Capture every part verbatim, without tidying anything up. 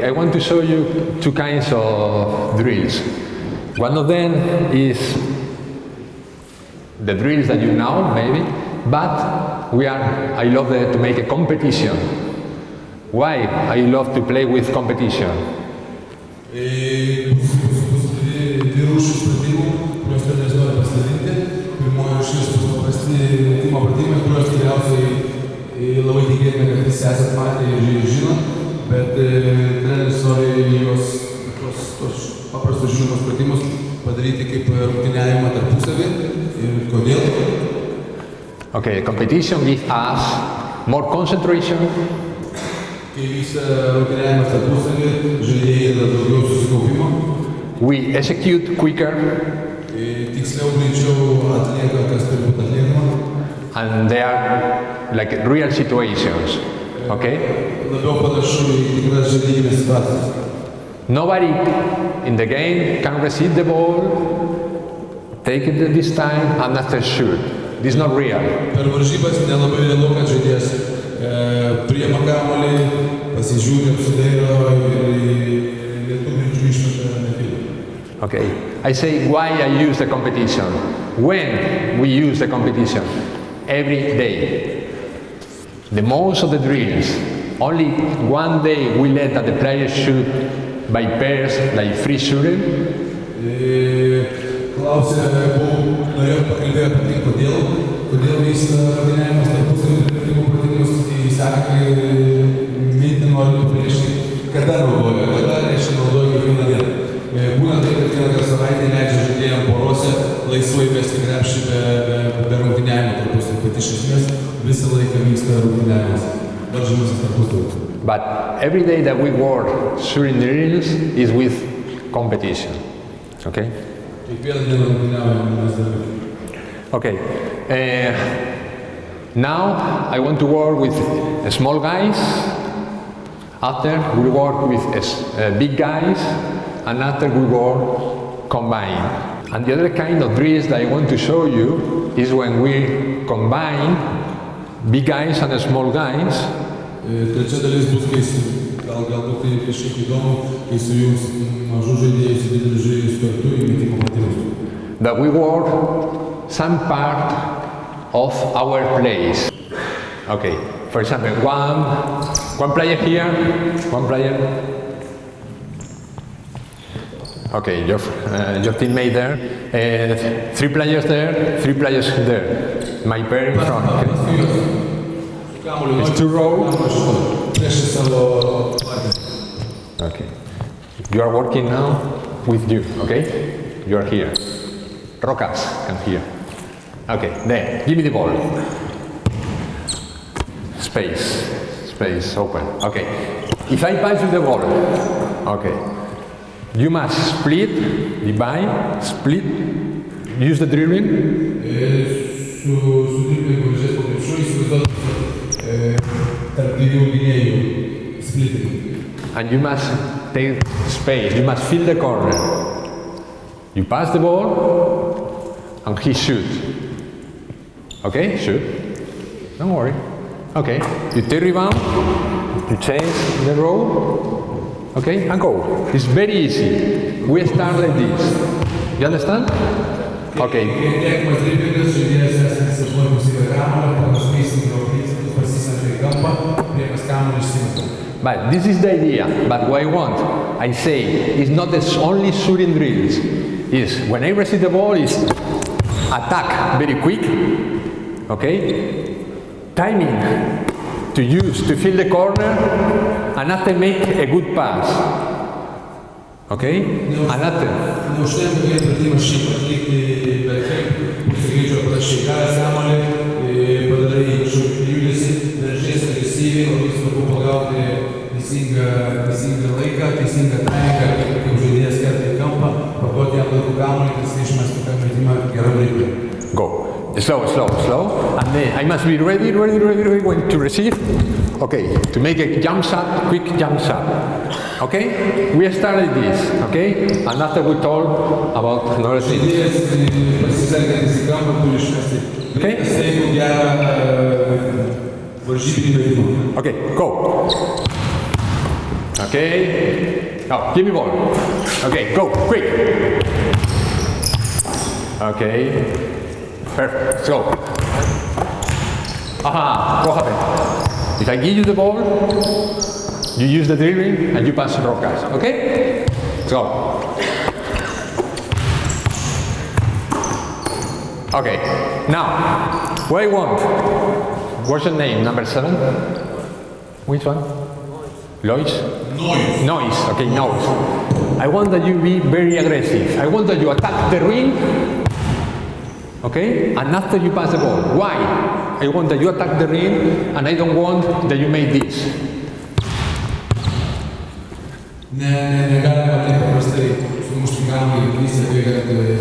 Today I want to show you two kinds of drills. One of them is the drills that you know, maybe, but we are, I love the, to make a competition. Why I love to play with competition? Bet treneris nori juos tos paprastus žinomus pratimus padaryti kaip rungtyniavimą tarpusavį. Ir kodėl? Okay, competition gives us more concentration. Kai vyksta rungtyniavimas tarpusavį, žaidėjai yra daugiau susikaupimo. We execute quicker. Tiksliau greičiau atlieka, kas turi būti atliekama. And they are like real situations. Okay? Nobody in the game can receive the ball, take it at this time, and after shoot. This is not real. Okay. I say why I use the competition. When we use the competition? Every day. The most of the drills, only one day we let that the players shoot by pairs, like free shooting. But every day that we work shooting drills is with competition. Okay? Okay. Uh, now I want to work with uh, small guys. After we work with uh, big guys, and after we work combined. And the other kind of drills that I want to show you is when we combine big guys and small guys. That we work some part of our plays. Okay, for example, one, one player here, one player. Okay, your, uh, your teammate there, uh, three players there, three players there. My pair in front. Okay. It's two rows. Okay. You are working now with you, okay? You are here. Rokas, come here. Okay, then, give me the ball. Space, space, open. Okay. If I pass you the ball, okay. You must split, divide, split, use the dribbling. And you must take space, you must fill the corner. You pass the ball and he shoots. Okay, shoot. Don't worry. Okay, you take rebound, you change the row, okay, and go. It's very easy. We start like this. You understand? Okay. But this is the idea, but what I want, I say, it's not the only shooting drills. It's when I receive the ball, it's attack very quick, okay? Timing to use, to fill the corner, and after make a good pass, okay? And after. Go. Slow, slow, slow. And then I must be ready, ready, ready, ready when to receive. Okay. To make a jump shot, quick jump shot. Okay? We started this, okay? And after we talk about another thing. Okay? Okay, go. Okay. Now, give me one. Okay, go, quick. Okay. Perfect. Let's go. Aha, what happened? If I give you the ball, you use the dribbling and you pass Rokas. Okay? Let's go. Okay, now, what I want, what's your name, number seven? Which one? Lois? Noise. Noise, okay, noise. I want that you be very aggressive. I want that you attack the ring, okay? And after you pass the ball. Why? I want that you attack the ring, and I don't want that you make this.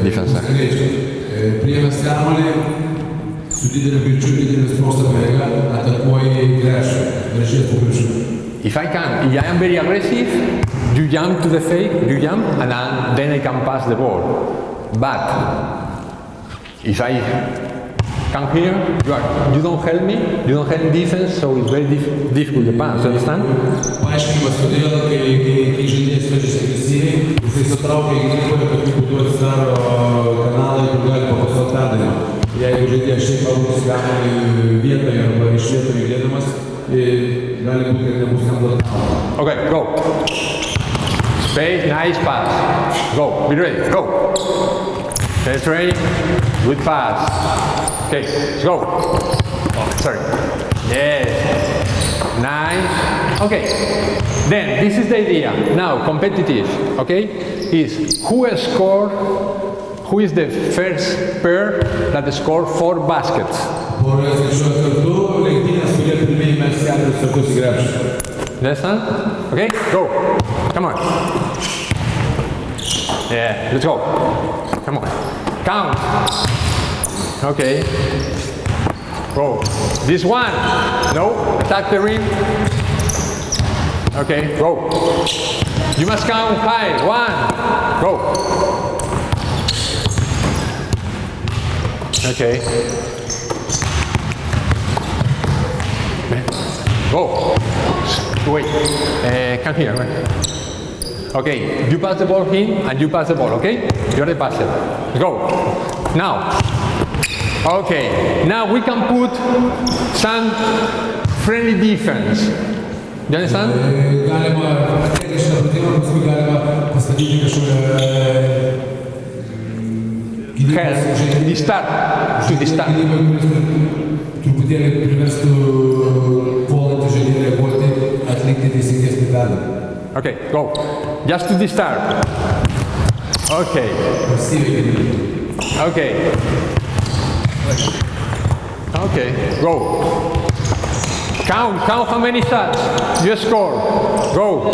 Defense. Prije skamali su dideli pričuli da nas prosta pega, a tako je igraš, rešio pogrešno. If I can, if I am very aggressive, you jump to the fake, you jump, and then I can pass the ball. But if I come here, you, are, you don't help me, you don't help defense, so it's very dif difficult to pass, understand? Paški vas podijela koji koji želi sve što se kresivi, sve se trauke i nikome koji budu staro kanale i druge Я его жить, я вообще получил самый верный, я бы решил, что я думаю, и далее будет, я буду сам делать. Окей, go. Space, nice pass. Go, be ready, go. That's ready, good pass. Okay, let's go. Oh, sorry. Yes. Nice. Okay. Then, this is the idea. Now, competitive, okay, is who has scored Who is the first pair that scored four baskets? That's done? Okay, go. Come on. Yeah, let's go. Come on. Count. Okay. Go. This one. No. Attack the rim. Okay, go. You must count five. One. Go. Okay. Go. Wait. Uh, come here. Okay. You pass the ball in and you pass the ball. Okay. You're the passer. Go. Now. Okay. Now we can put some friendly defense. You understand? Help, to start, to start. Okay, go. Just to start. Okay. Okay. Okay, go. Count, count how many shots you score. Go.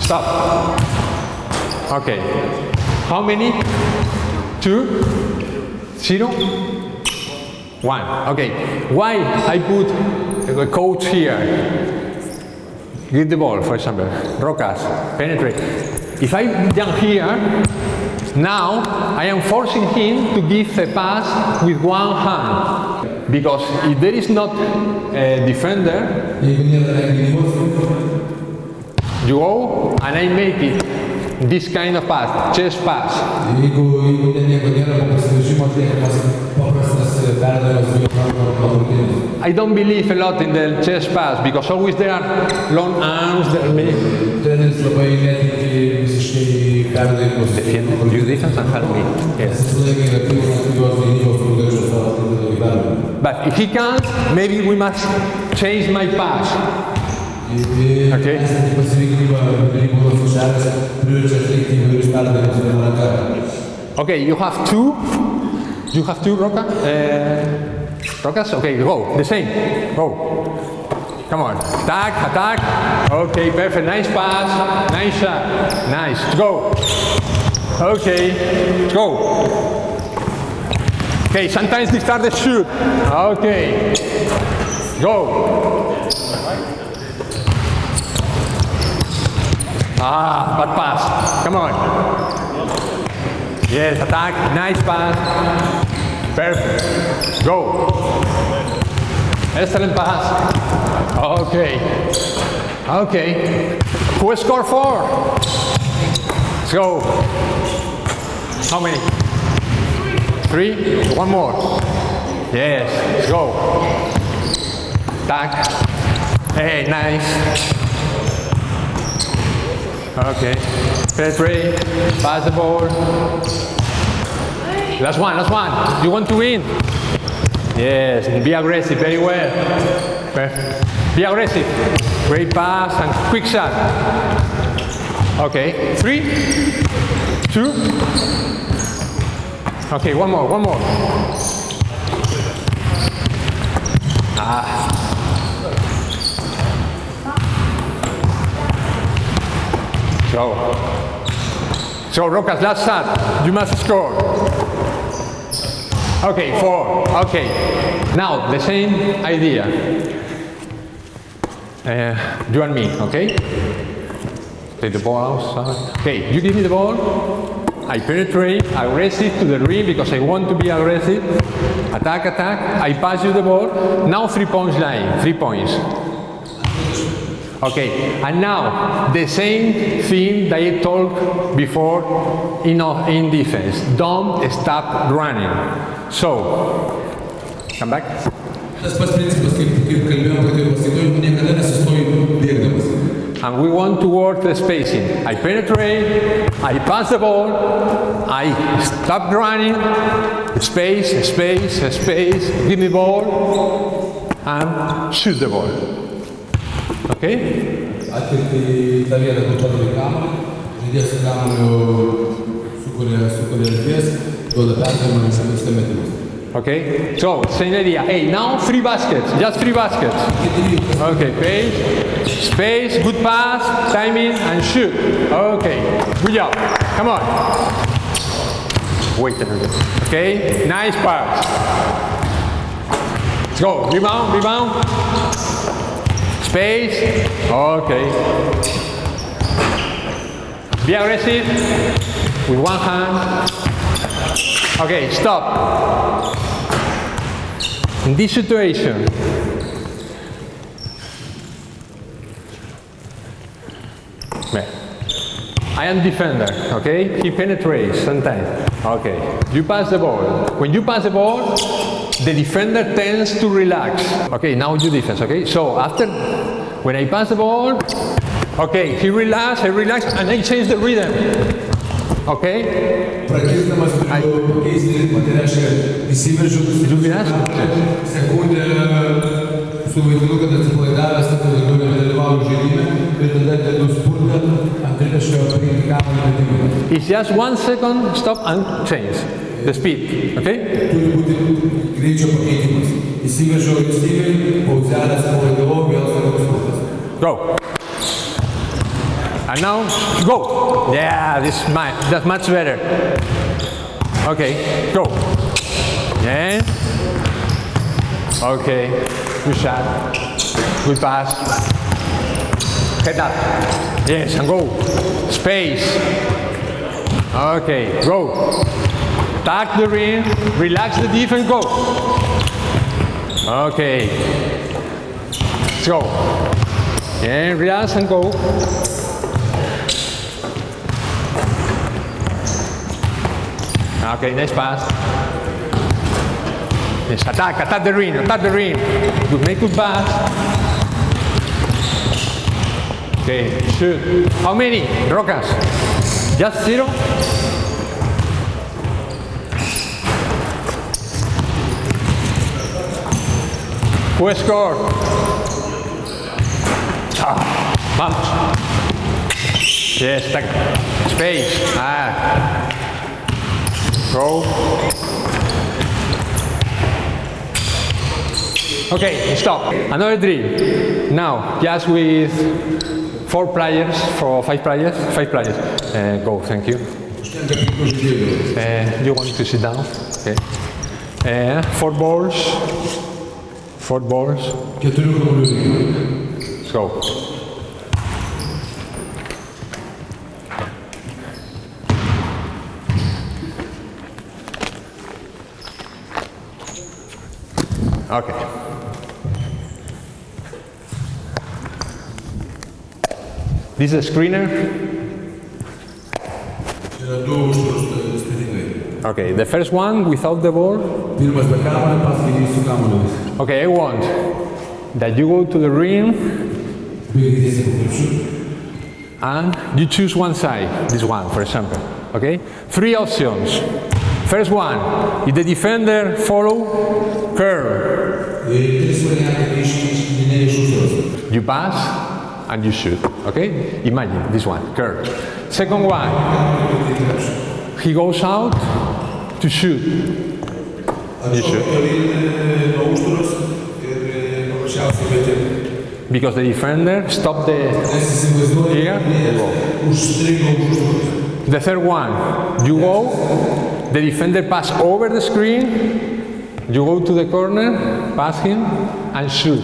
Stop. Okay. How many? Two? Zero? One. Okay. Why I put the coach here? Get the ball, for example. Rokas. Penetrate. If I jump here, now I am forcing him to give a pass with one hand. Because if there is not a defender, you go and I make it. This kind of pass, chest pass. I don't believe a lot in the chest pass because always there are long arms. There are many. Defend your defense and help me. Yes. But if he can't, maybe we must change my pass. Okay. Okay, you have two. You have two Rokas? Uh, Rokas? Okay, go. The same. Go. Come on. Attack, attack. Okay, perfect. Nice pass. Nice shot. Nice. Go. Okay. Go. Okay, sometimes they start the shoot. Okay. Go. Ah, bad pass. Come on. Yes, attack. Nice pass. Perfect. Go. Excellent pass. Okay. Okay. Who has scored four? Let's go. How many? Three? One more. Yes. Let's go. Tack. Hey, nice. Okay. Fair play. Pass the ball. Last one, last one. You want to win? Yes, and be aggressive, very well. Perfect. Be aggressive. Great pass and quick shot. Okay, three, two. Okay, one more, one more. Ah. So, so Rokas, last shot. You must score. Okay, four. Okay. Now, the same idea. Uh, you and me, okay? Take the ball outside. Okay, you give me the ball. I penetrate, aggressive to the rim because I want to be aggressive. Attack, attack. I pass you the ball. Now, three points line. Three points. Okay, and now the same thing that I talked before in, in defense. Don't stop running. So, come back. And we want to work the spacing. I penetrate, I pass the ball, I stop running, space, space, space, give me the ball, and shoot the ball. Oké? Okay. So, same idea. Hey, now three baskets. Just three baskets. Okay, pace, space, good pass, timing, and shoot. Okay, good job. Come on. Wait a minute. Okay, nice pass. Let's go. Rebound, rebound. Space, okay. Be aggressive with one hand. Okay, stop. In this situation, I am defender, okay? He penetrates sometimes. Okay, you pass the ball. When you pass the ball, the defender tends to relax. Okay, now you defense, okay? So after, when I pass the ball, okay, he relax, I relax, and I change the rhythm. Okay? I, you relax? It's just one second, stop and change. The speed, okay? Go. And now, go. Yeah, this is my, that's much better. Okay, go. Yeah. Okay, good shot. Good pass. Head up. Yes, and go. Space. Okay, go. Attack the rim, relax the defense, go. Okay. Let's go. Yeah, relax and go. Okay, nice pass. Yes, attack, attack the rim, attack the rim. You make good pass. Okay, shoot. How many? Rokas? Just zero? Who scored? Ah, punch. Yes, space. Ah. Go. Okay, stop. Another drill. Now, just with four players, for five players, five players. Uh, go. Thank you. Uh, you want to sit down? Okay. Uh, four balls. Four balls. Let's go. Okay. This is a screener. Okay, the first one without the ball. Okay, I want that you go to the rim and you choose one side, this one for example. Okay, three options. First one, if the defender follow, curl. You pass and you shoot. Okay, imagine this one, curl. Second one, he goes out to shoot. You shoot. Because the defender stopped the here. The third one, you go, the defender pass over the screen, you go to the corner, pass him, and shoot.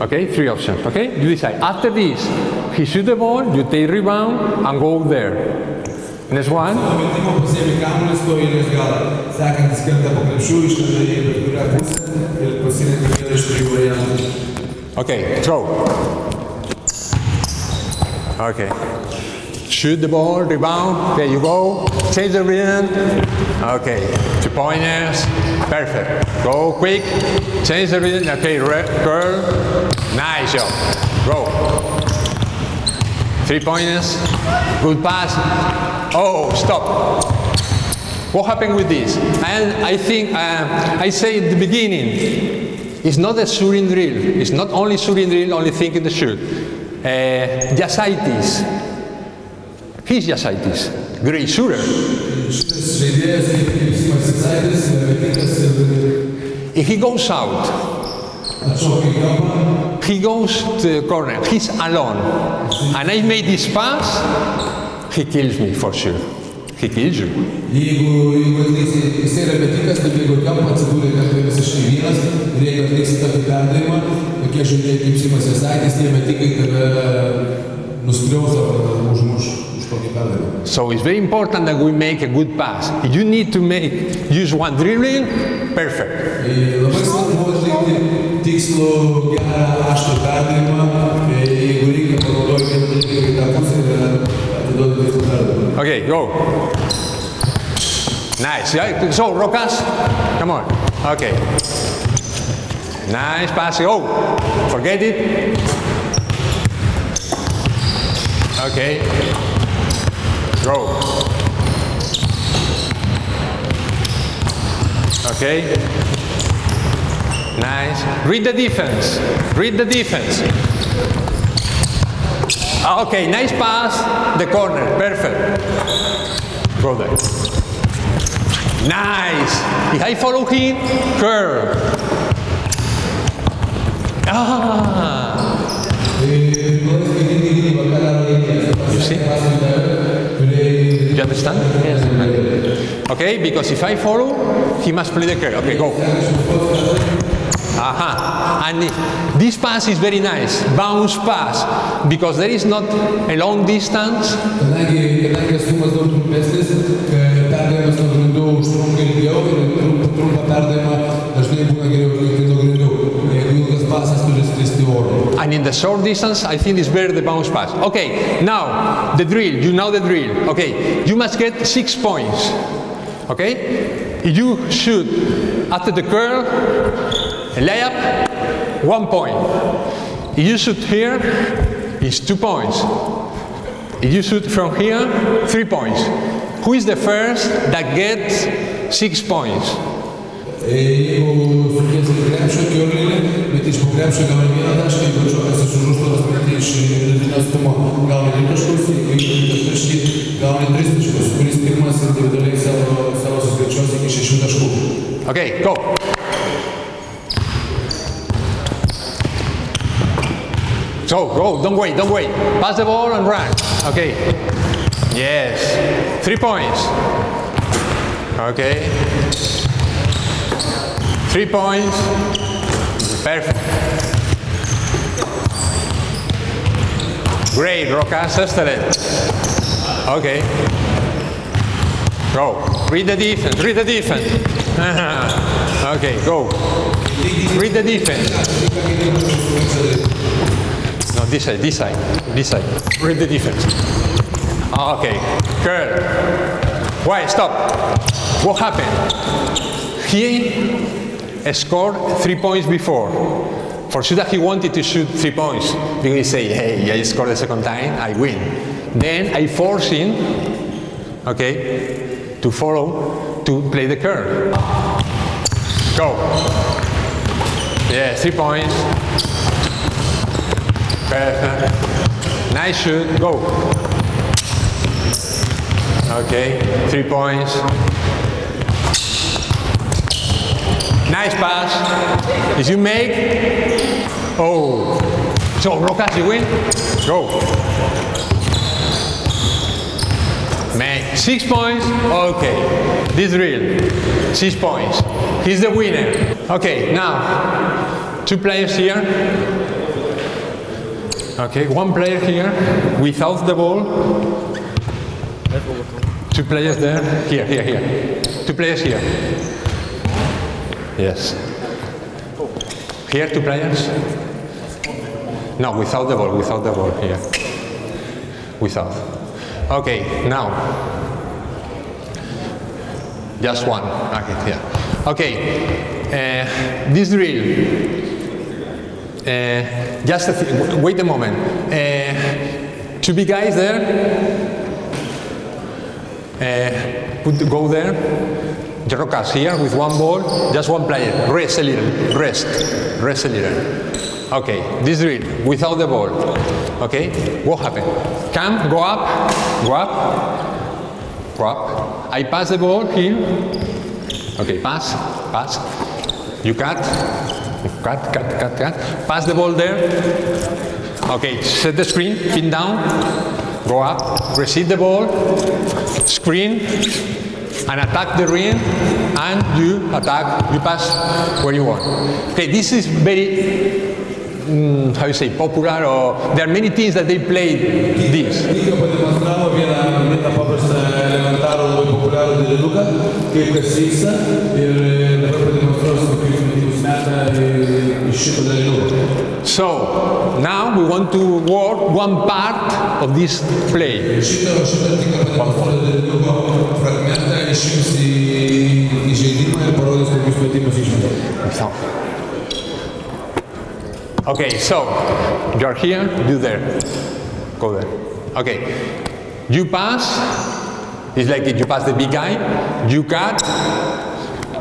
Okay, three options. Okay, you decide. After this, he shoot the ball, you take rebound and go there. Next one. Okay, throw. Okay. Shoot the ball, rebound. There you go. Change the rhythm. Okay, two pointers. Perfect. Go quick. Change the rhythm. Okay, curl. Nice job. Go. Three pointers. Good pass. Oh, stop. What happened with this? And I think uh, I say at the beginning, it's not a shooting drill. It's not only shooting drill. Only thinking the shoot. Uh, Jasaitis. He's Jasaitis, great shooter. If he goes out, he goes to the corner, he's alone. And I made this pass, he kills me for sure. He kills you. So it's very important that we make a good pass. If you need to make use one dribbling, perfect. Okay, go. Nice. So Rokas, come on. Okay. Nice pass. Oh, forget it. Okay. Go. Okay. Nice. Read the defense. Read the defense. Okay, nice pass. The corner. Perfect. Go there. Nice. If I follow him, curl. Ah. You see? You understand? Yes. Okay, because if I follow, he must play the curl. Okay, go. Aha. And this pass is very nice. Bounce pass. Because there is not a long distance. And in the short distance, I think it's better the bounce pass. Okay, now the drill, you know the drill. Okay, you must get six points. Okay, you shoot after the curl, a layup, one point. If you shoot here, it's two points. If you shoot from here, three points. Who is the first that gets six points? Okay, go. So, go, don't wait, don't wait. Pass the ball and run. Okay. Yes. Three points. Okay. Three points. Perfect. Great, Rokas, excellent. Okay. Go. Read the defense. Read the defense. Uh-huh. Okay, go. Read the defense. No, this side, this side, this side. Read the defense. Okay, curl. Why? Stop. What happened? He scored three points before. For sure that he wanted to shoot three points. Because he say, hey, I scored the second time, I win. Then I force him, okay, to follow, to play the curl. Go. Yeah, three points. Perfect. Nice shoot, go. Okay, three points. Nice pass. Did you make? Oh. So, Rokas, you win? Go. Man, six points, okay. This drill, six points. He's the winner. Okay, now, two players here. Okay, one player here, without the ball. Two players there, here, here, here. Two players here. Yes. Here, two players. No, without the ball, without the ball, here. Without. Okay, now, just one, okay, yeah. Okay, uh, this drill, uh, just a th wait a moment, uh, two big guys there, uh, put, go there, Rokas here with one ball, just one player, rest a little, rest, rest a little. Okay, this drill, without the ball. Okay, what happened? Come, go up, go up, go up. I pass the ball here. Okay, pass, pass. You cut, cut, cut, cut, cut. Pass the ball there. Okay, set the screen, pin down, go up, receive the ball, screen, and attack the rim, and you attack, you pass where you want. Okay, this is very, Mm, how you say, popular, or there are many teams that they play this. So, now we want to work one part of this play. So. Okay, so, you're here, you there, go there. Okay, you pass, it's like you pass the big guy, you cut,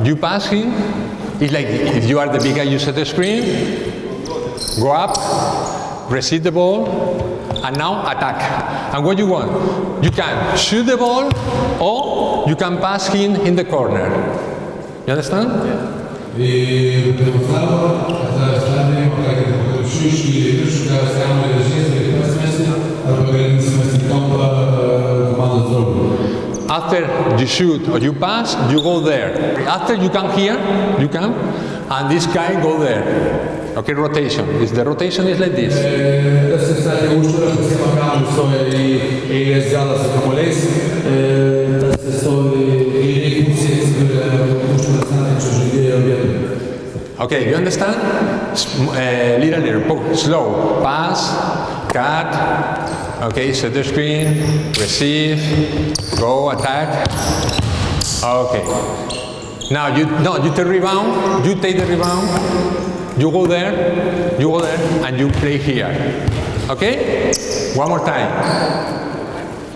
you pass him, it's like if you are the big guy, you set the screen, go up, receive the ball, and now attack. And what you want? You can shoot the ball, or you can pass him in the corner. You understand? Yeah. After you shoot or you pass, you go there. After you come here, you come, and this guy go there. Okay, rotation. Is the rotation is like this. Okay, you understand? Uh, little, little, slow. Pass, cut, okay, set the screen, receive, go, attack. Okay. Now, you, no, you take rebound, you take the rebound, you go there, you go there, and you play here. Okay? One more time.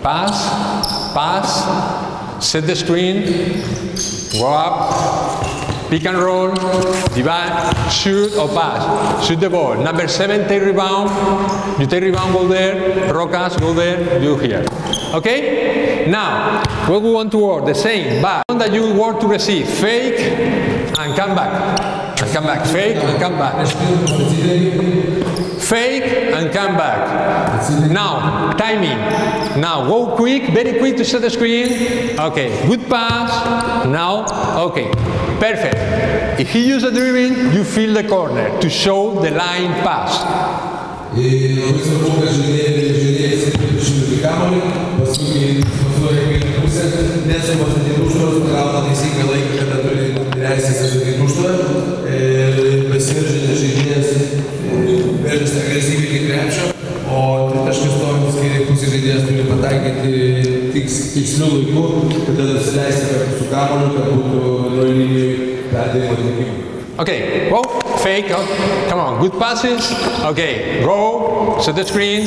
Pass, pass, set the screen, go up. Pick and roll, divide, shoot or pass. Shoot the ball. Number seven, take rebound. You take rebound, go there. Rokas, go there. You here. Okay? Now, what we want to work? The same, but one that you want to receive. Fake and come back. And come back. Fake and come back. Fake and come back. Now, timing. Now, go quick, very quick to set the screen. Okay, good pass. Now, okay. Perfect. If he uses a dribbling, you fill the corner to show the line pass. tussen de kamer, wat zoek je van vorige week in Poezen, net zoals het in Oeslof, verhaal dat is gelijk dat we de reis zitten in Oeslof. We zijn dus in de eerste agressieve gekregen, en dat is gestoord in de Poezen in de eerste partij x nul uur, dat is de reis van de kamer, dat moet nooit. Okay, whoa, fake, oh, come on, good passes, okay, roll, set the screen,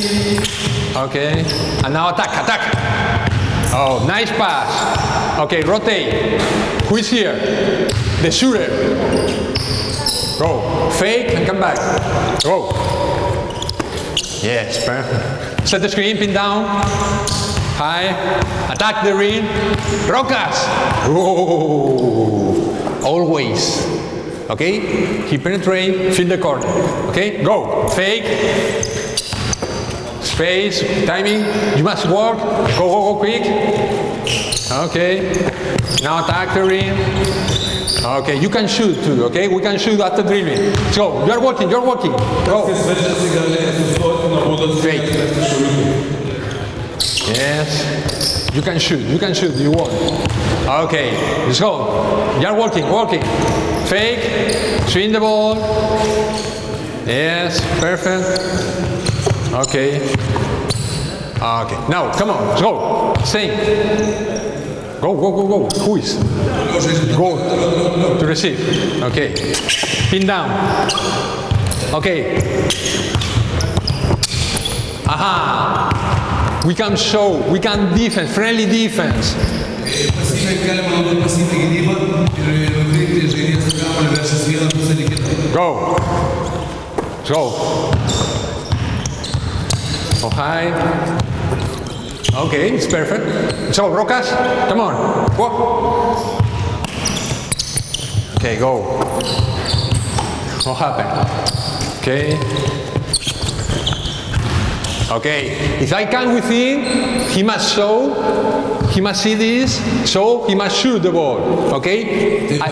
okay, and now attack, attack, oh, nice pass, okay, rotate, who is here, the shooter, roll, fake, and come back, roll, yes, perfect, set the screen, pin down, high, attack the ring, Rokas, oh, always. Okay, he penetrates, fill the corner. Okay, go, fake, space, timing, you must work, go, go, go, quick. Okay, now attack the rim. Okay, you can shoot too, okay? We can shoot after dribbling. So, you're working, you're working, go. Fake. Yes, you can shoot, you can shoot, you want. Okay, let's go, you're working, working. Fake, swing the ball, yes, perfect, okay, okay, now, come on, let's go, same, go, go, go, go, who is, go, to receive, okay, pin down, okay, aha, we can show, we can defense, friendly defense. Go. Go. Oh, hi. Okay, it's perfect. So, Rokas, come on. Whoa. Okay, go. What happened? Okay. Okay, if I come with him, he must show. He must see this, so he must shoot the ball, okay? I,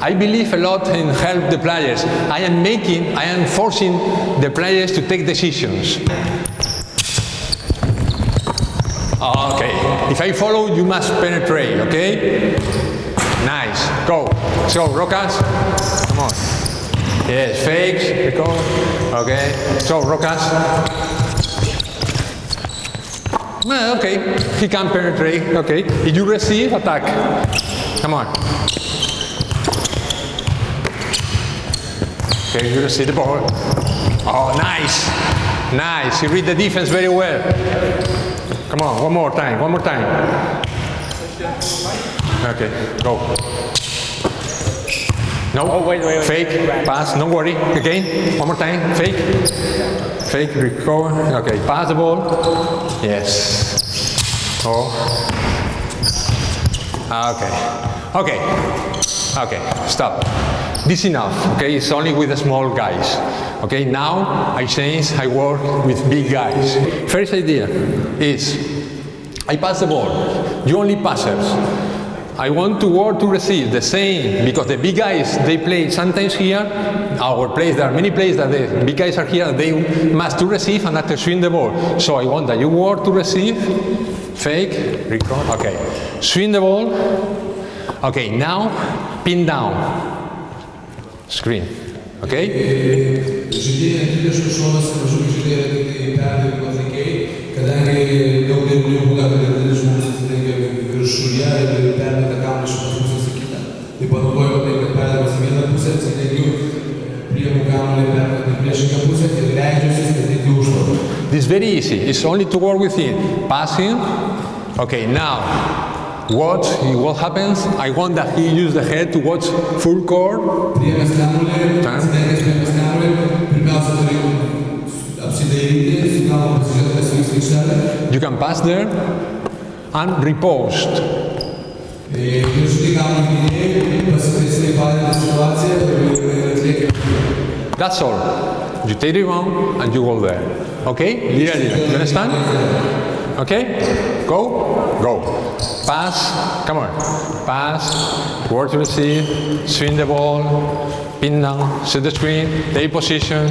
I believe a lot in help the players. I am making, I am forcing the players to take decisions. Okay, if I follow, you must penetrate, okay? Nice, go. So, Rokas, come on. Yes, fakes, go. Okay, so Rokas. Well, okay, he can penetrate. Okay, if you receive, attack. Come on. Okay, you receive the ball. Oh, nice. Nice, you read the defense very well. Come on, one more time, one more time. Okay, go. No, oh, wait, wait, wait. Fake, pass, don't worry, again, one more time, fake, fake, recover, okay, pass the ball, yes, oh, okay, okay, okay, stop, this enough, okay, it's only with the small guys, okay, now I change, I work with big guys. First idea is, I pass the ball, you only passers. I want to work to receive the same, because the big guys, they play sometimes here, our plays, there are many plays that the big guys are here, they must to receive and not to swing the ball. So I want that you work to receive, fake, record, okay, swing the ball, okay, now pin down, screen, okay? This is very easy, it's only to work with it. Passing, okay, now watch what happens. I want that he use the head to watch full court. You can pass there and repost. That's all. You take it around and you go there. Okay? Little, little. You understand? Okay? Go, go. pass, come on, pass, word to receive, swing the ball, pin down, set the screen, take position,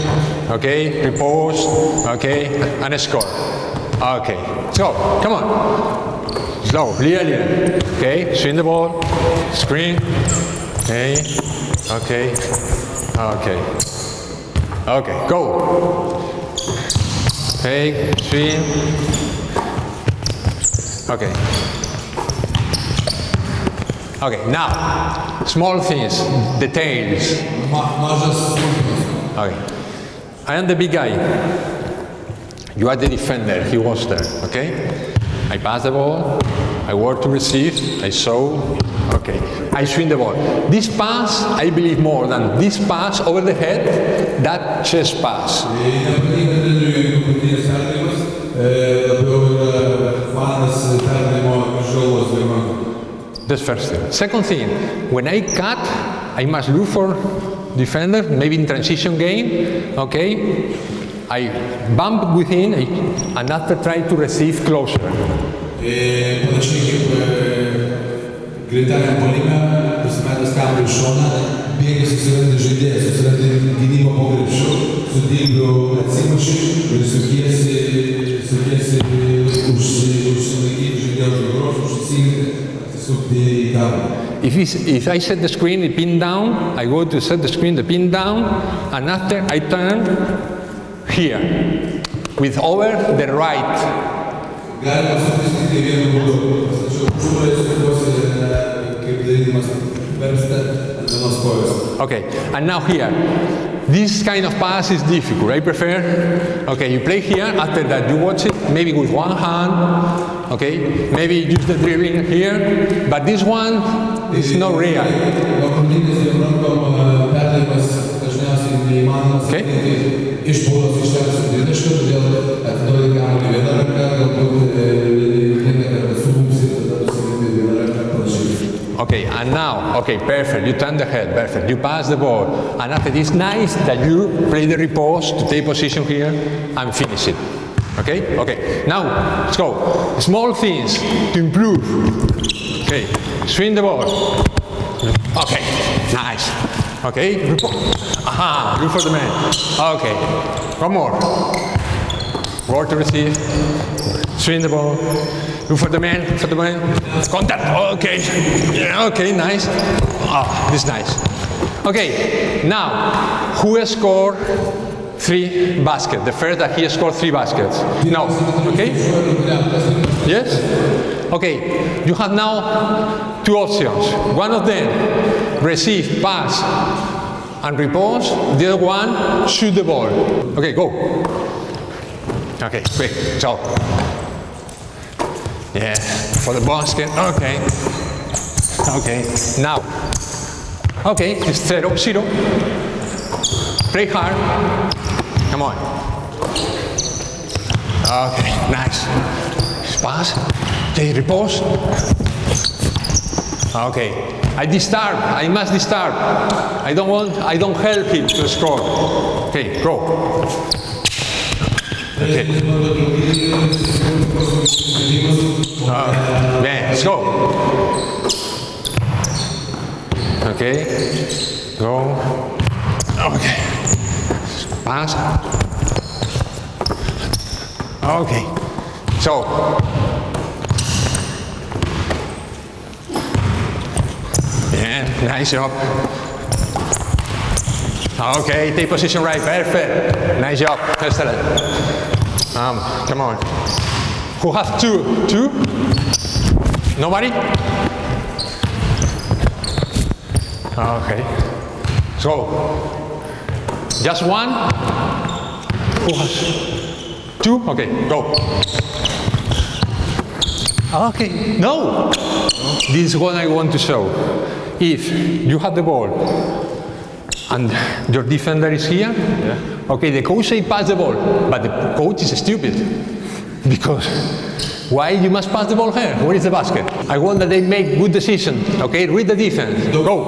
okay, repose, okay, and score. Okay, so, come on, slow, clear, clear, okay, swing the ball, screen, okay, okay, okay, okay, go. Take, swing, okay. Okay, now, small things, details. Okay, I am the big guy. You are the defender, he was there, okay? I pass the ball, I work to receive, I show, okay. I swing the ball. This pass, I believe more than this pass over the head, that chest pass. That's first thing. Second thing, when I cut, I must look for defender, maybe in transition game, okay? I bump within and after try to receive closer. If, if I set the screen, the pin down, I go to set the screen, the pin down, and after I turn here, with over the right. Okay, and now here. This kind of pass is difficult, I prefer. Okay, you play here, after that you watch it, maybe with one hand, okay, maybe use the dribbling here, but this one is not real. Okay? Okay, and now, okay, perfect, you turn the head, perfect, you pass the ball, and after this, nice that you play the repose to take position here and finish it. Okay, okay, now, let's go. Small things to improve. Okay, swing the ball. Okay, nice. Okay, repose. Aha, look for the man. Okay, one more. Roll to receive, swing the ball. Look for the man, for the man. Contact, okay. Yeah, okay, nice. Ah, this is nice. Okay, now, who scored three baskets? The first that he scored three baskets. No, okay? Yes? Okay, you have now two options. One of them, receive, pass, and repose. The other one, shoot the ball. Okay, go. Okay, quick, so. Yeah, for the basket, okay, okay, now, okay, it's zero, zero, play hard, come on, okay, nice, pass, okay, repose, okay, I disturb, I must disturb, I don't want, I don't help him to score, okay, go. Okay. Uh, yeah, let's go. Okay, go. Okay, pass. Okay, so. Yeah, nice job. Okay, take position right, perfect. Nice job, excellent. Um, come on. Who has two? Two? Nobody? Okay. So, just one? Who has two? Okay, go. Okay, no! This is what I want to show. If you have the ball, and your defender is here, yeah. Okay, the coach say pass the ball, but the coach is stupid, because why you must pass the ball here? Where is the basket? I want that they make good decision, okay, read the defense, go.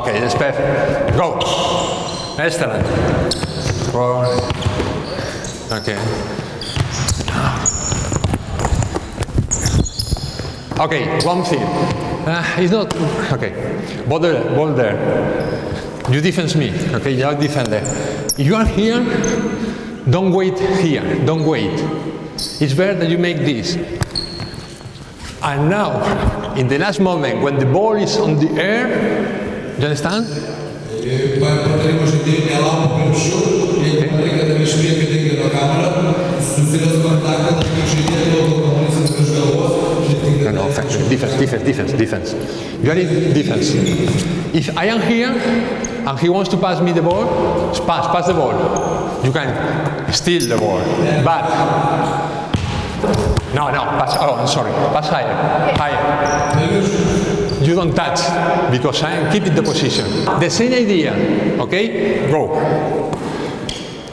Okay, that's perfect, go, excellent. Wow. Oké. Okay. Oké, okay, one thing. Uh, it's not. Oké. Okay. Border, border. You defend me. Oké, okay, you are defender. If you are here, don't wait here. Don't wait. It's better that you make this. And now, in the last moment, when the ball is on the air, you understand? No, no, defense, defense, defense, defense. You are in defense. If I am here and he wants to pass me the ball, pass, pass the ball. You can steal the ball, but. No, no, pass, oh, I'm sorry, pass higher, higher. You don't touch, because I am keeping the position. The same idea, okay? Go.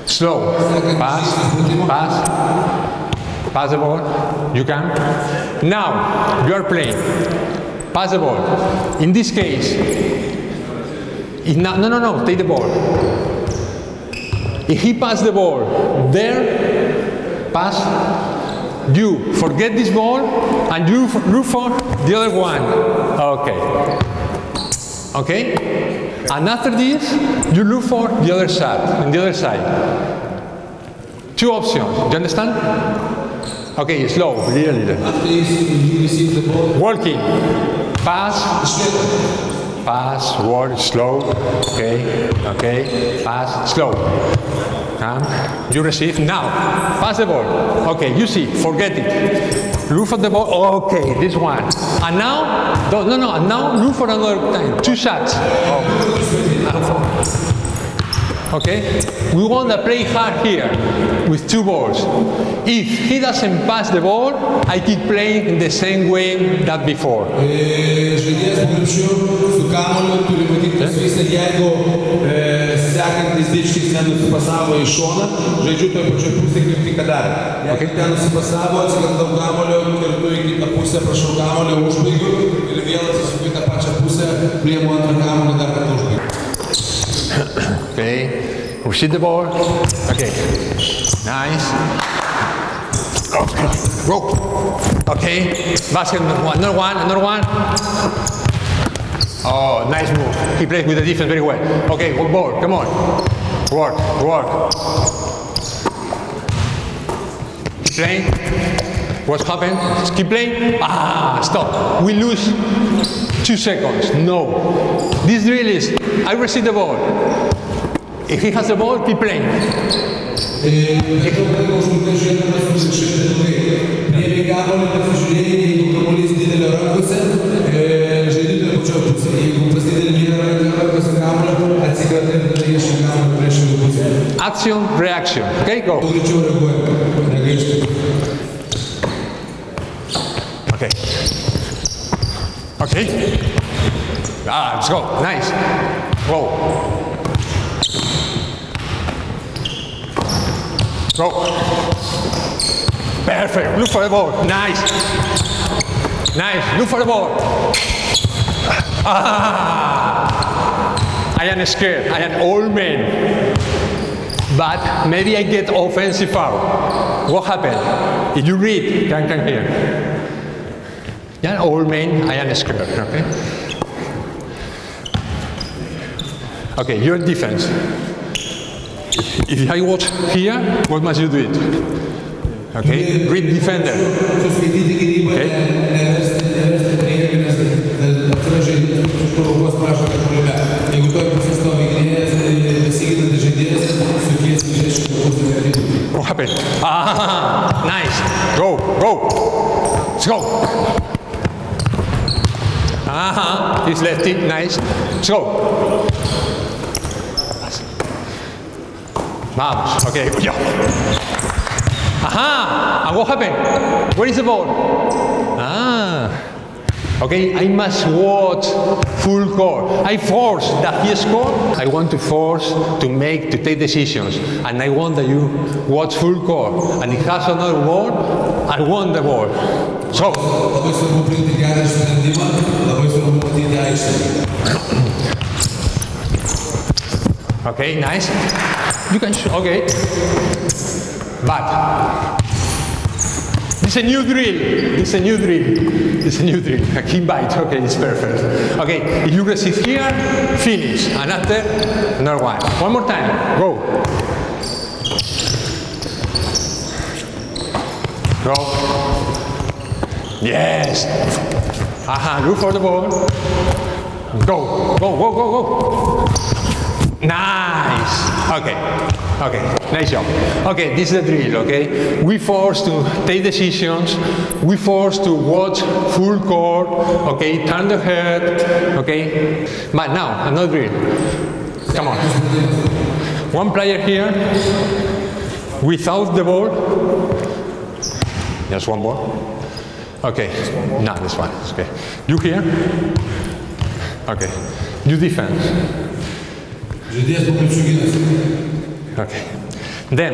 Slow, pass, pass, pass the ball, you can. Now, you are playing, pass the ball. In this case, if not, no, no, no, take the ball. If he passes the ball there, pass. You forget this ball and you look for the other one. Okay. Okay? And after this, you look for the other side, on the other side. Two options. Do you understand? Okay, slow, really. After you receive the ball. Walking. Pass. Pass, walk, slow. Okay, okay. Pass, slow. And you receive now. Pass the ball. Okay, you see, forget it. Look for the ball. Okay, this one. And now, no, no, and now look for another time. Two shots. Oh. Okay, we want to play hard here with two balls. If he doesn't pass the ball, I keep playing in the same way that before. Okay. Sekantis dičkis nenusipasavo į šoną, žaidžiu toj pačioj pusėj kaip tik darė. Jeigu ten nusipasavo, atsikandau gamolio, kartu į kitą pusę, prašau gamolio, užbaigiu ir vėl atsisuku į tą pačią pusę, priemu antrą gamolį, dar kartą užbaigiu. Okay, we see the ball. Okay, nice. Go. Okay, basket, another one, another one. Oh, nice move. He plays with the defense very well. Okay, one ball, come on. Work, work. Keep playing. What's happened? Keep playing. Ah, stop. We lose two seconds. No. This drill is, I receive the ball. If he has the ball, keep playing. Action, reaction. Okay, go. Okay. Okay. Ah, let's go. Nice. Go. Go. Perfect. Look for the ball. Nice. Nice. Look for the ball. Ah. I am scared. I am old man. But maybe I get offensive foul. What happened? If you read, can can hear. Yeah, old man, I am scared. Okay. Okay, your defense. If I watch here, what must you do it? Okay, read defender. Okay. What happened? Ah, nice. Go, go. Let's go. Ah, he's lefty. Nice. Let's go. Vamos. Okay. Aha. And what happened? Where is the ball? Ah. Okay, I must watch full court. I force that he scored. I want to force to make, to take decisions. And I want that you watch full court. And if he has another ball, I want the ball. So. Okay, nice. You can shoot. Okay. But this is a new drill. This is a new drill. This is a new drill. A kick bite. Okay, it's perfect. Okay, if you receive here, finish. And after, another one. One more time. Go. Go. Yes. Aha, look for the ball. Go. Go, go, go, go. Nice. Okay. Okay. Nice job. Okay, this is the drill, okay? We force to take decisions. We force to watch full court. Okay, turn the head. Okay. But now, another drill. Come on. One player here without the ball. Just one ball. Okay. No, this one. Okay. You here. Okay. You defense. Okay. Then,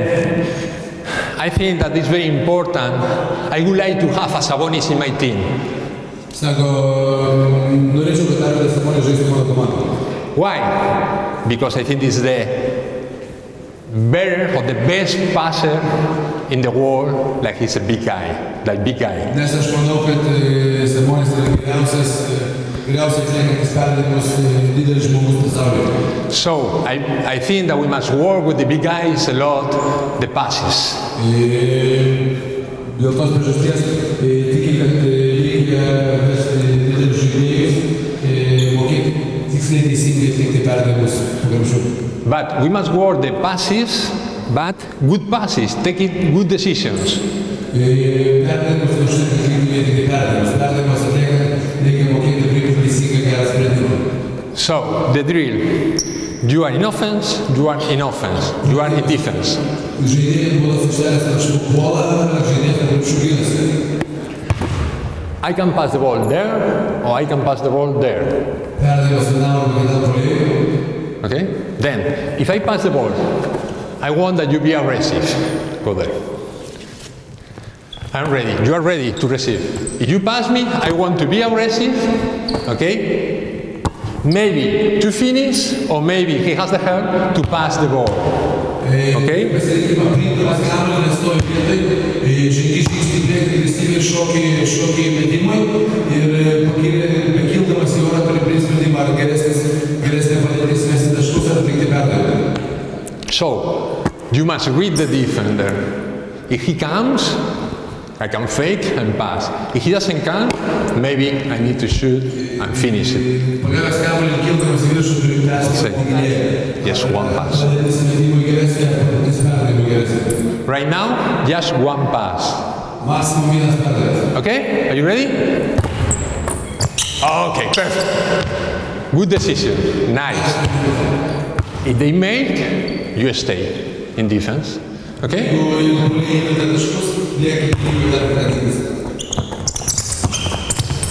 I think that it's very important. I would like to have a Sabonis in my team. Why? Because I think this is the better or the best passer in the world. Like he's a big guy, like big guy. So, I, I think that we must work with the big guys a lot, the passes. But we must work the passes, but good passes, taking good decisions. So, the drill, you are in offense, you are in offense, you are in defense. I can pass the ball there, or I can pass the ball there. Okay? Then, if I pass the ball, I want that you be aggressive. Go there. I'm ready. You are ready to receive. If you pass me, I want to be aggressive. Okay? Maybe to finish, or maybe he has the help to pass the ball. Okay? So, you must read the defender. If he comes, I can fake and pass. If he doesn't come, maybe I need to shoot and finish it. Just one pass. Right now, just one pass. Okay? Are you ready? Okay, perfect. Good decision. Nice. If they make, you stay in defense. Okay?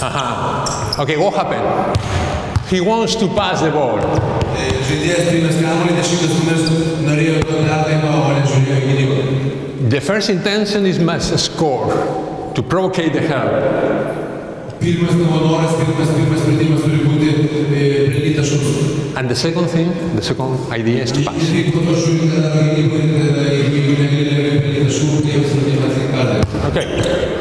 Uh-huh. Okay, what happened? He wants to pass the ball. The first intention is must score, to provoke the help. And the second thing, the second idea is to pass. Okay.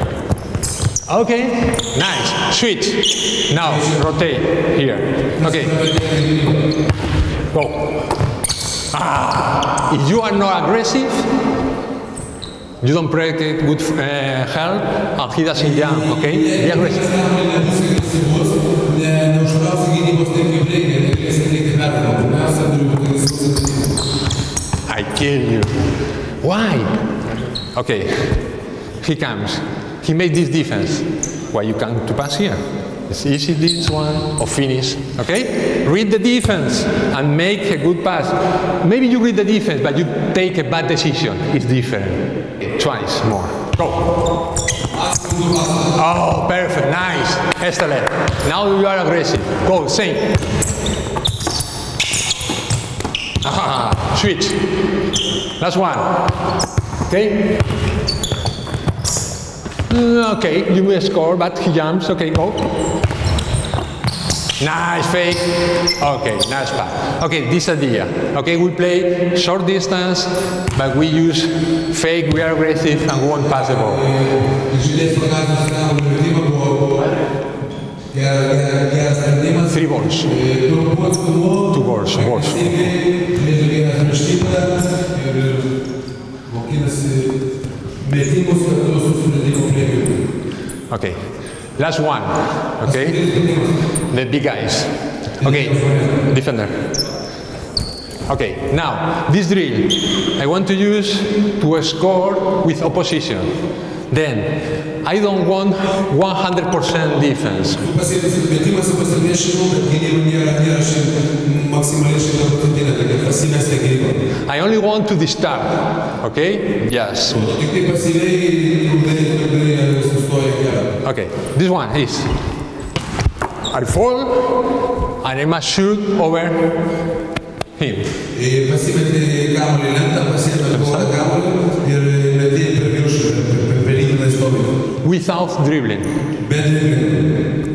Okay. Nice. Switch. Now rotate here. Okay. Go. Ah. If you are not aggressive, you don't protect good uh, help, and he doesn't jump. Okay. Be aggressive. I kill you. Why? Okay, he comes. He made this defense. Why you come to pass here? It's easy this one or finish. Okay? Read the defense and make a good pass. Maybe you read the defense, but you take a bad decision. It's different. Twice more. Go. Oh, perfect. Nice. Excellent. Now you are aggressive. Go. Same. Aha, switch. Last one. Okay. Okay, you will score, but he jumps. Okay, go. Nice fake. Okay, nice pass. Okay, this idea. Okay, we play short distance, but we use fake, we are aggressive, and we won't pass the ball. Three balls. Two balls, balls. Okay. Last one, okay? The big guys. Okay, defender. Okay, now, this drill I want to use to score with opposition. Then, I don't want one hundred percent defense. I only want to disturb, okay? Yes. Okay, this one is, I fall and I must shoot over him. Without dribbling.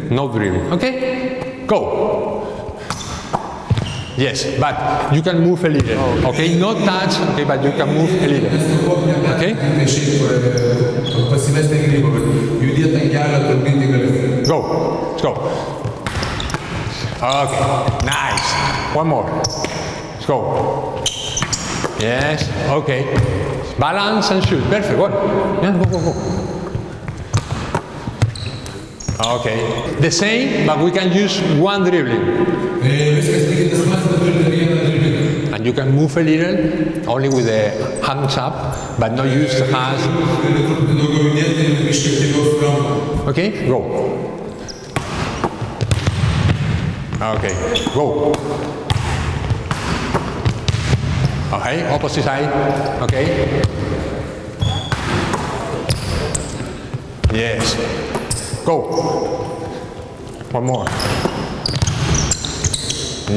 No dribbling, okay? Go. Yes, but you can move a little, okay? Not touch, okay, but you can move a little, okay? Go, let's go. Okay, nice. One more. Let's go. Yes, okay. Balance and shoot. Perfect, go. Yeah, go, go, go. Okay, the same, but we can use one dribbling. And you can move a little, only with the hands up, but not use the hands. Okay, go. Okay, go. Okay, opposite side. Okay. Yes. Go. One more.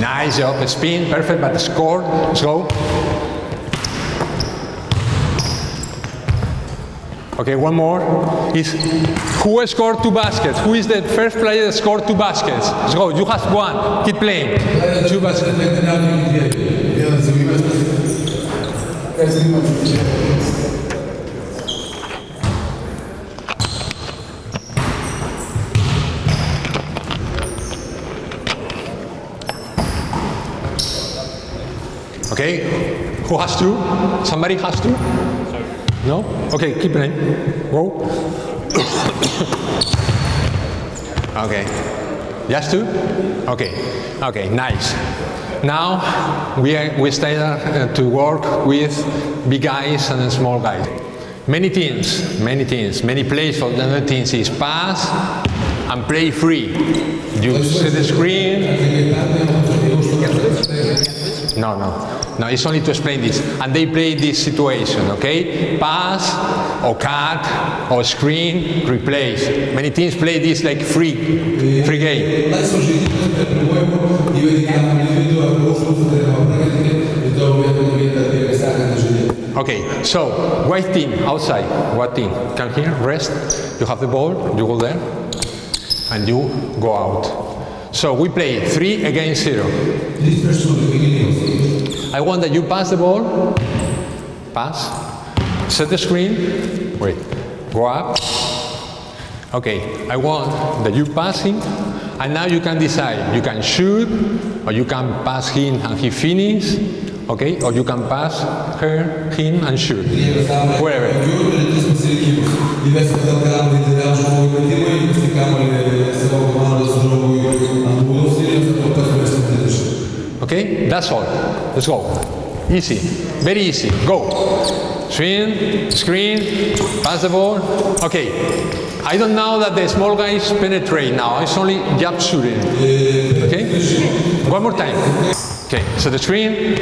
Nice job. The spin, perfect, but the score. Let's go. Okay, one more. Is who scored two baskets? Who is the first player that scored two baskets? Let's go. You have one. Keep playing. Two baskets. Okay, who has to? Somebody has to? Sorry. No? Okay, keep playing. Go. Okay. Just two? Okay. Okay, nice. Now we are, we start uh, to work with big guys and small guys. Many teams, many teams, many plays for the other teams is pass and play free. You see the screen. No, no, no, it's only to explain this. And they play this situation, okay? Pass, or cut, or screen, replace. Many teams play this like free, free game. Okay, so, white team, outside, white team, come here, rest. You have the ball, you go there, and you go out. So we play three against zero. I want that you pass the ball, pass, set the screen, wait, go up. Okay, I want that you pass him, and now you can decide. You can shoot, or you can pass him and he finishes, okay? Or you can pass her, him, and shoot, wherever. Okay, that's all. Let's go. Easy, very easy. Go. Swing, screen, pass the ball. Okay. I don't know that the small guys penetrate now. It's only jump shooting. Okay. One more time. Okay. So the screen.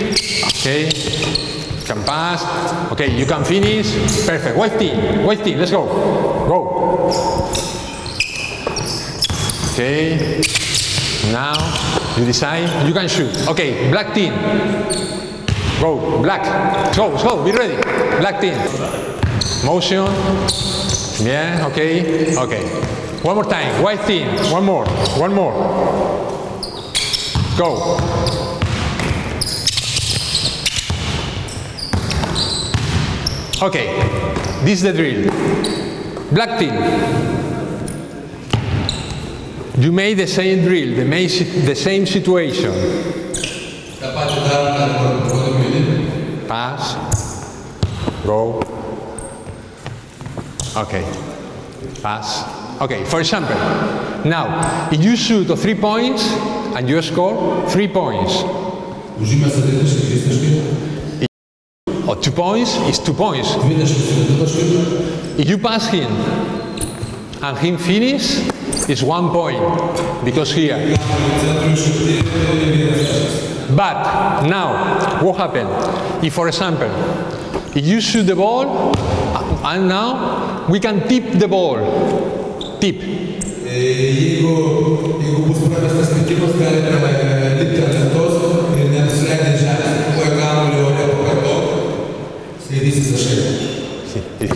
Okay. Can pass. Okay. You can finish. Perfect. White team. White team. Let's go. Go. Okay. Now you decide, you can shoot. Okay, black team. Go, black. Go, go, be ready. Black team. Motion. Yeah, okay, okay. One more time, white team. One more, one more. Go! Okay, this is the drill. Black team, you made the same drill, the, main, the same situation. Pass, go, okay, pass. Okay, for example, now, if you shoot three points and you score three points, or two points, it's two points. If you pass him and him finish, it's one point, because here. But now, what happened? If, for example, if you shoot the ball, and now we can tip the ball. Tip. He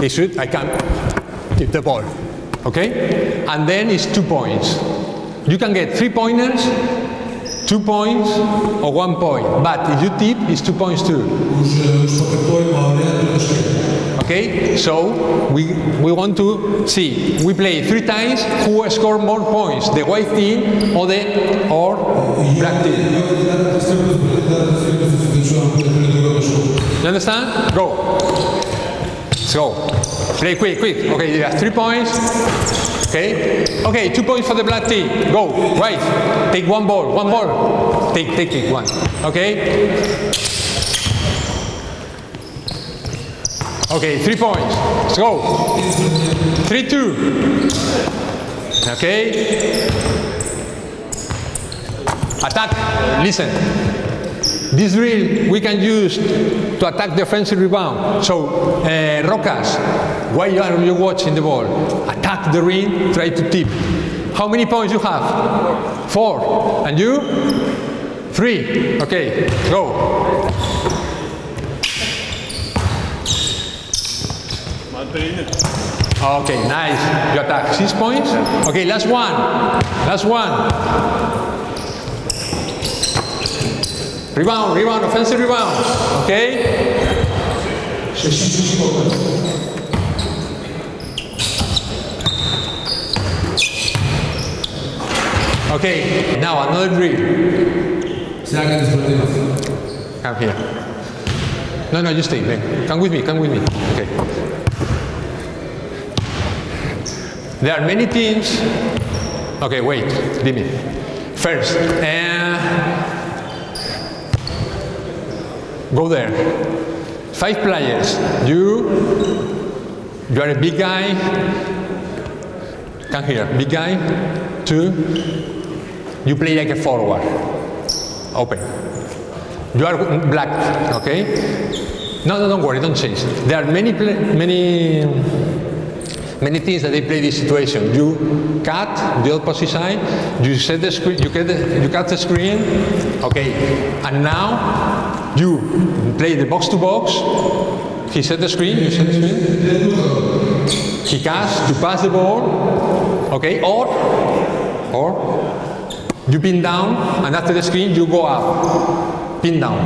should, I can tip the ball, okay? And then it's two points. You can get three pointers, two points, or one point. But if you tip, it's two points too. Okay, so we, we want to see, we play three times, who scores more points, the white team or the or black team. You understand? Go. Go. Play quick, quick. Okay, yeah, three points. Okay. Okay, two points for the black team. Go. Right. Take one ball. One ball. Take, take it. One. Okay. Okay, three points. Let's go. Three, two. Okay. Attack. Listen. This drill we can use to attack the offensive rebound. So, uh, Rokas, why are you watching the ball? Attack the ring, try to tip. How many points you have? Four. And you? Three. Okay, go. Okay, nice. You attack six points. Okay, last one. Last one. Rebound, rebound, offensive rebound. Okay? Okay, now another drill. Come here. No, no, you stay. Then. Come with me, come with me. Okay. There are many teams. Okay, wait, leave me. First, uh, go there. Five players. You, you are a big guy. Come here, big guy. Two. You play like a forward. Open. You are black, okay? No, no, don't worry, don't change. There are many, many, many things that they play this situation. You cut the opposite side. You set the screen. You cut the, you cut the screen. Okay. And now. You play the box to box, he set the screen, you set the screen, he casts to pass the ball, okay, or, or, you pin down and after the screen you go up, pin down,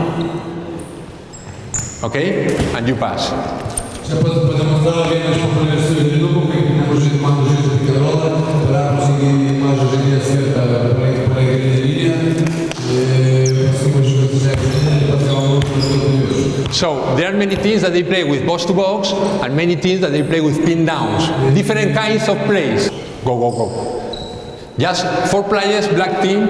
okay, and you pass. So, there are many teams that they play with box to box and many teams that they play with pin downs. Different kinds of plays. Go, go, go. Just four players, black team.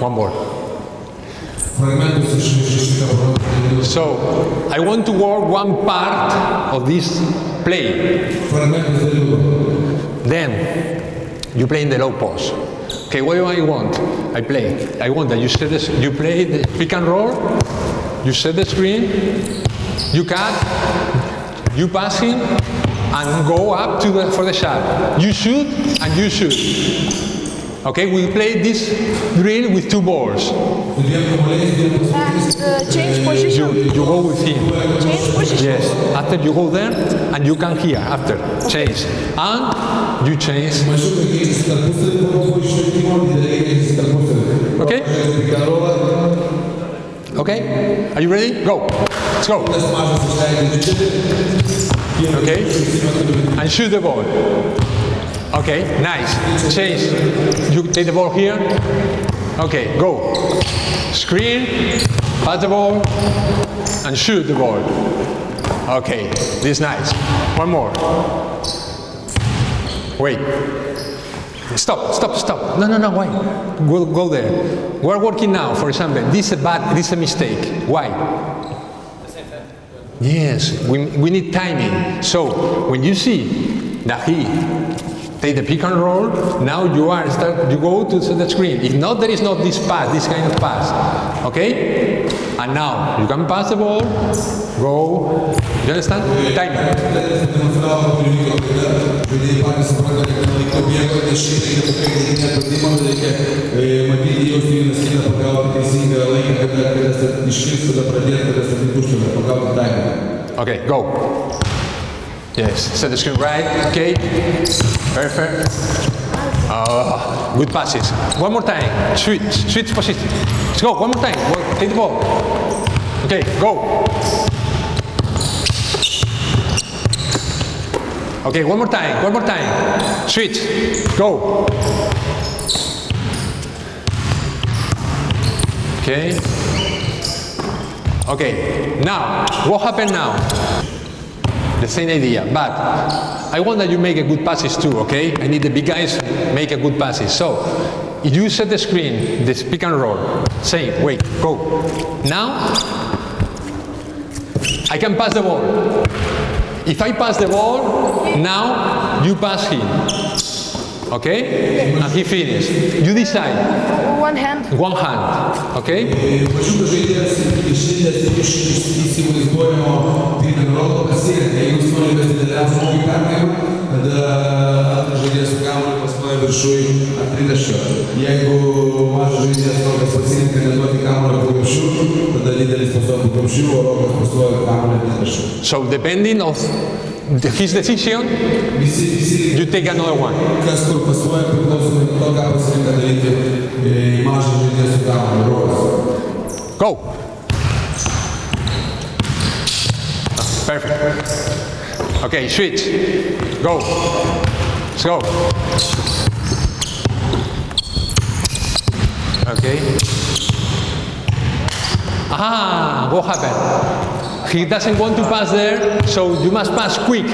One more. One more. So, I want to work one part of this play. Then, you play in the low post. Okay, what do I want? I play. I want that you set this, you play the pick and roll, you set the screen, you cut, you pass him, and go up to the, for the shot. You shoot and you shoot. Okay, we play this drill with two balls. And uh, change position. You, you go with him. Change position. Yes. After you go there, and you can here after change, and you change. Okay. Okay. Are you ready? Go. Let's go. Okay. And shoot the ball. Okay, nice. Change. You take the ball here. Okay, go. Screen, pass the ball, and shoot the ball. Okay, this is nice. One more. Wait. Stop, stop, stop. No, no, no, why? We'll go there. We're working now, for example. This is a bad, this is a mistake. Why? Yes, we, we need timing. So, when you see that he take the pick and roll, now you are start, you go to the screen. If not, there is not this pass, this kind of pass. Okay? And now you can pass the ball, go. You understand? Time. Okay, go. Yes, set the screen right, okay, perfect. Oh, good passes. One more time, switch, switch position. Let's go, one more time, take the ball. Okay, go. Okay, one more time, one more time. Switch, go. Okay. Okay, now, what happened now? The same idea, but I want that you make a good passes too, okay? I need the big guys make a good passes. So, you set the screen, this pick and roll, same, wait, go. Now, I can pass the ball. If I pass the ball, now you pass him, okay? And he finished. You decide. One hand. One hand, okay? So depending on his decision, you take another one. Go. Perfect. Okay, switch. Go. Let's go. Okay. Ah, what happened? He doesn't want to pass there, so you must pass quick.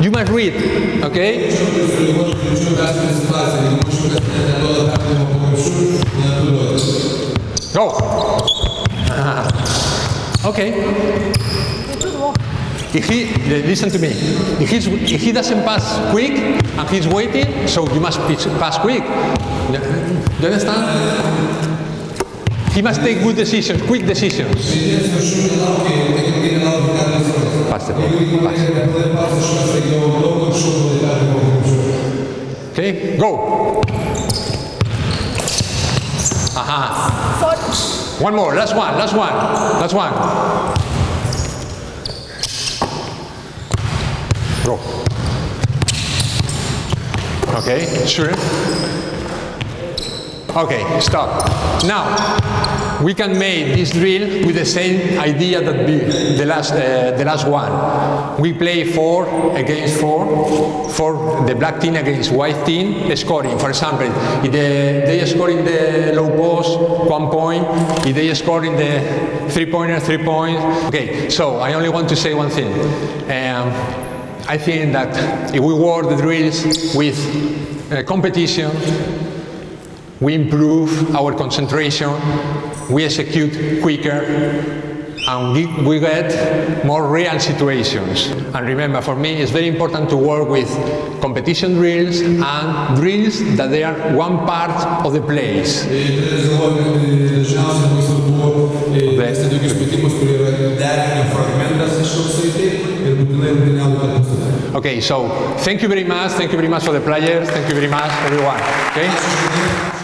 You must read. Okay? Go. Ah. Okay. If he, listen to me, if, he's, if he doesn't pass quick and he's waiting, so you must pass quick. You understand? He must take good decisions, quick decisions. Pass the ball, pass. Okay, go. Aha. One more, last one, last one, last one. Go. Okay, sure. Okay, stop. Now, we can make this drill with the same idea that we, the last uh, the last one. We play four against four, for the black team against white team scoring. For example, if the, they score in the low post, one point. If they score in the three-pointer, three points. Okay, so I only want to say one thing. Um, I think that if we work the drills with uh, competition, we improve our concentration, we execute quicker, and we get more real situations. And remember, for me, it's very important to work with competition drills and drills that they are one part of the plays. Okay. Okay, so thank you very much. Thank you very much for the players. Thank you very much, everyone. Okay.